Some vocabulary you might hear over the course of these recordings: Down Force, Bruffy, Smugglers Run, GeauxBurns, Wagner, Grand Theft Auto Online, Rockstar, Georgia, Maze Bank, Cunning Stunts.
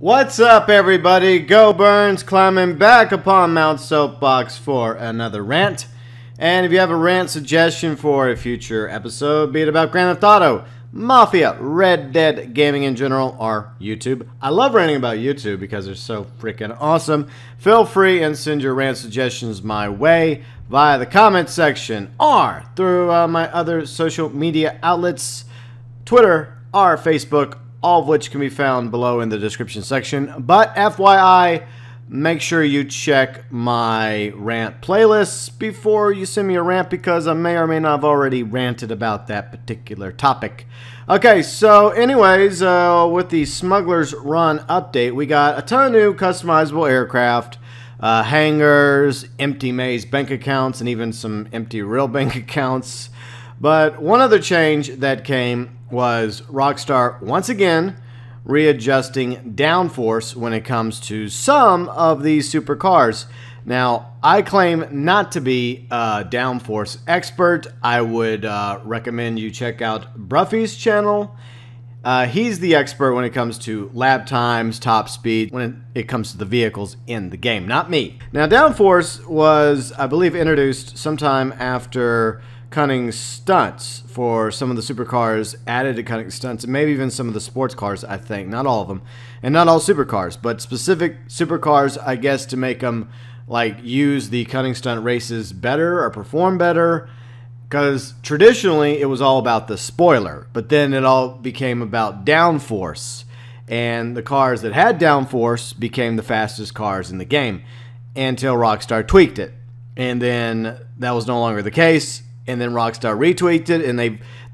What's up, everybody? Go Burns climbing back upon Mount Soapbox for another rant. And if you have a rant suggestion for a future episode, be it about Grand Theft Auto, Mafia, Red Dead, gaming in general, or YouTube. I love ranting about YouTube because they're so freaking awesome. Feel free and send your rant suggestions my way via the comment section or through my other social media outlets, Twitter or Facebook, all of which can be found below in the description section. But FYI, make sure you check my rant playlists before you send me a rant, because I may or may not have already ranted about that particular topic. Okay, so anyways, with the Smugglers Run update, we got a ton of new customizable aircraft, hangars, empty Maze bank accounts, and even some empty real bank accounts. But one other change that came was Rockstar once again readjusting downforce when it comes to some of these supercars. Now, I claim not to be a downforce expert. I would recommend you check out Bruffy's channel. He's the expert when it comes to lap times, top speed, when it comes to the vehicles in the game, not me. Now, downforce was, I believe, introduced sometime after Cunning Stunts for some of the supercars added to Cunning Stunts, and maybe even some of the sports cars, I think. Not all of them, and not all supercars, but specific supercars, I guess, to make them, like, use the Cunning Stunt races better or perform better, because traditionally it was all about the spoiler, but then it all became about downforce, and the cars that had downforce became the fastest cars in the game until Rockstar tweaked it, and then that was no longer the case. And then Rockstar retweaked it, and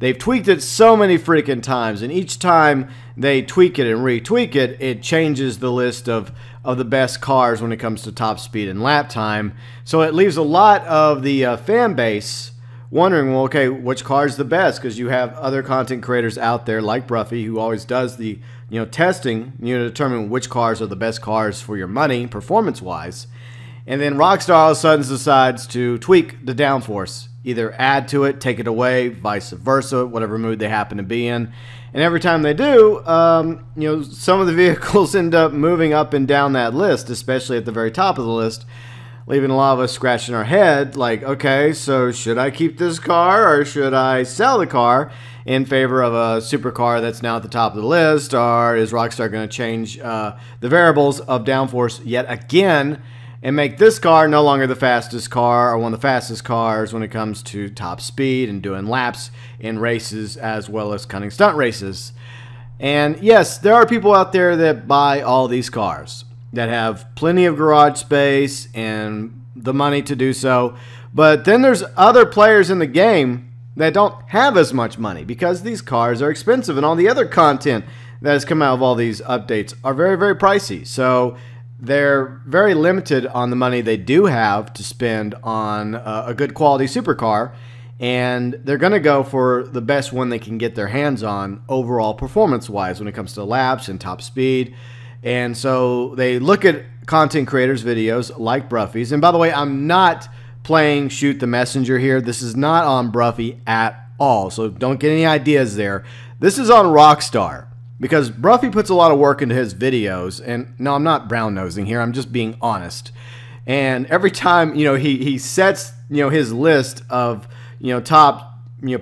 they've tweaked it so many freaking times. And each time they tweak it and retweak it, it changes the list of the best cars when it comes to top speed and lap time. So it leaves a lot of the fan base wondering, well, okay, which car is the best? Because you have other content creators out there like Bruffy, who always does the testing, to determine which cars are the best cars for your money, performance-wise. And then Rockstar all of a sudden decides to tweak the downforce. Either add to it, take it away, vice versa, whatever mood they happen to be in. And every time they do, some of the vehicles end up moving up and down that list, especially at the very top of the list, leaving a lot of us scratching our head like, okay, so should I keep this car or should I sell the car in favor of a supercar that's now at the top of the list? Or is Rockstar going to change the variables of downforce yet again and make this car no longer the fastest car or one of the fastest cars when it comes to top speed and doing laps in races as well as Cunning Stunt races? And yes, there are people out there that buy all these cars that have plenty of garage space and the money to do so. But then there's other players in the game that don't have as much money because these cars are expensive, and all the other content that has come out of all these updates are very, very pricey. So they're very limited on the money they do have to spend on a good quality supercar, and they're going to go for the best one they can get their hands on overall performance-wise when it comes to laps and top speed. And so they look at content creators' videos like Bruffy's. And by the way, I'm not playing Shoot the Messenger here. This is not on Bruffy at all, so don't get any ideas there. This is on Rockstar, because Bruffy puts a lot of work into his videos. And no, I'm not brown-nosing here. I'm just being honest. And every time, he sets, his list of, top,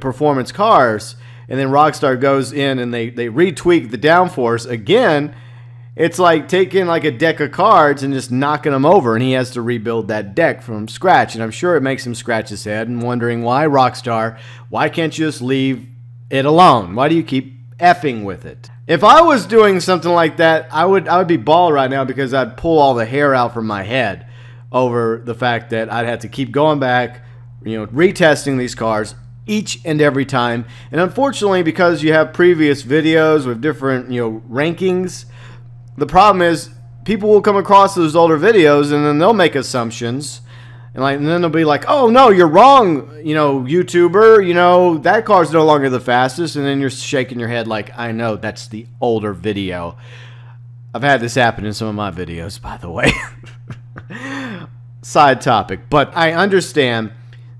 performance cars, and then Rockstar goes in and they retweak the downforce again, it's like taking like a deck of cards and just knocking them over, and he has to rebuild that deck from scratch. And I'm sure it makes him scratch his head and wondering, why, Rockstar, why can't you just leave it alone? Why do you keep effing with it? If I was doing something like that, I would be bald right now, because I'd pull all the hair out from my head over the fact that I'd have to keep going back, retesting these cars each and every time. And unfortunately, because you have previous videos with different, rankings, the problem is people will come across those older videos and then they'll make assumptions. And then they'll be like, oh, no, you're wrong, YouTuber, that car's no longer the fastest. And then you're shaking your head like, I know, that's the older video. I've had this happen in some of my videos, by the way. Side topic. But I understand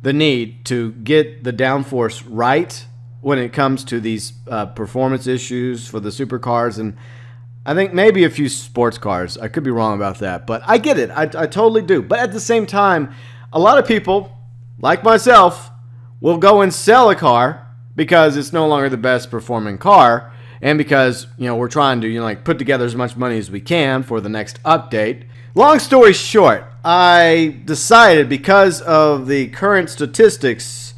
the need to get the downforce right when it comes to these performance issues for the supercars. And I think maybe a few sports cars. I could be wrong about that, but I get it. I totally do. But at the same time, a lot of people, like myself, will go and sell a car because it's no longer the best performing car, and because, you know, we're trying to, you know, like, put together as much money as we can for the next update. Long story short, I decided, because of the current statistics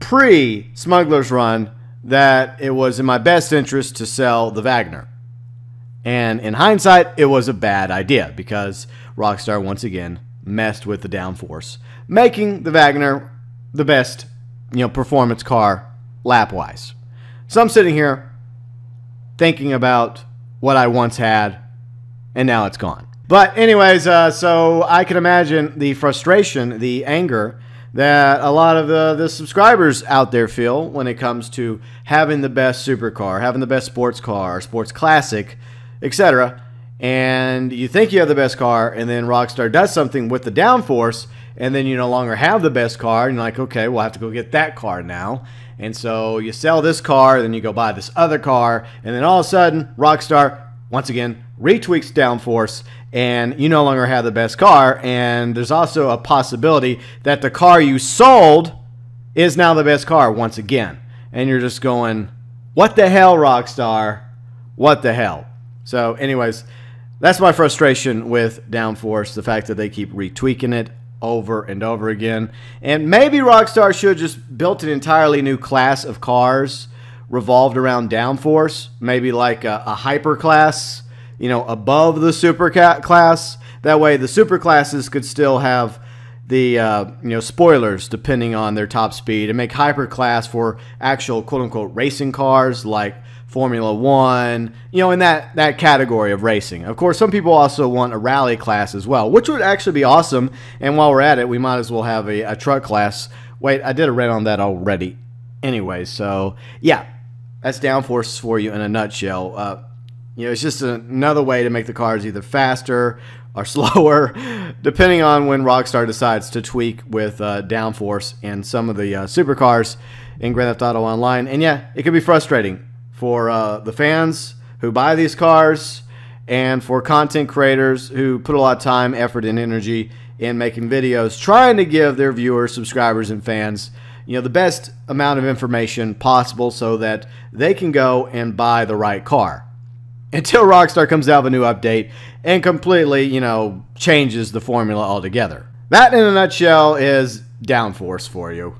pre-Smugglers Run, that it was in my best interest to sell the Wagner. And in hindsight, it was a bad idea because Rockstar once again messed with the Down Force, making the Wagner the best, you know, performance car lap-wise. So I'm sitting here thinking about what I once had, and now it's gone. But anyways, so I can imagine the frustration, the anger that a lot of the subscribers out there feel when it comes to having the best supercar, having the best sports car, sports classic, etc. And you think you have the best car, and then Rockstar does something with the downforce, and then you no longer have the best car, and you're like, okay, we'll have to go get that car now. And so you sell this car, then you go buy this other car, and then all of a sudden, Rockstar, once again, retweaks downforce, and you no longer have the best car, and there's also a possibility that the car you sold is now the best car once again. And you're just going, what the hell, Rockstar? What the hell? So anyways, that's my frustration with Downforce, the fact that they keep retweaking it over and over again. And maybe Rockstar should have just built an entirely new class of cars revolved around Downforce, maybe like a hyper class, you know, above the super class. That way the super classes could still have the, you know, spoilers depending on their top speed, and make hyper class for actual quote-unquote racing cars like Formula One, you know, in that category of racing. Of course, some people also want a rally class as well, which would actually be awesome. And while we're at it, we might as well have a truck class. Wait, I did a rant on that already. Anyway, so yeah, that's Downforce for you in a nutshell. You know, it's just another way to make the cars either faster or slower, depending on when Rockstar decides to tweak with Downforce and some of the supercars in Grand Theft Auto Online. And yeah, it can be frustrating for the fans who buy these cars, and for content creators who put a lot of time, effort, and energy in making videos, trying to give their viewers, subscribers, and fans, you know, the best amount of information possible so that they can go and buy the right car. Until Rockstar comes out with a new update and completely, you know, changes the formula altogether. That, in a nutshell, is Downforce for you.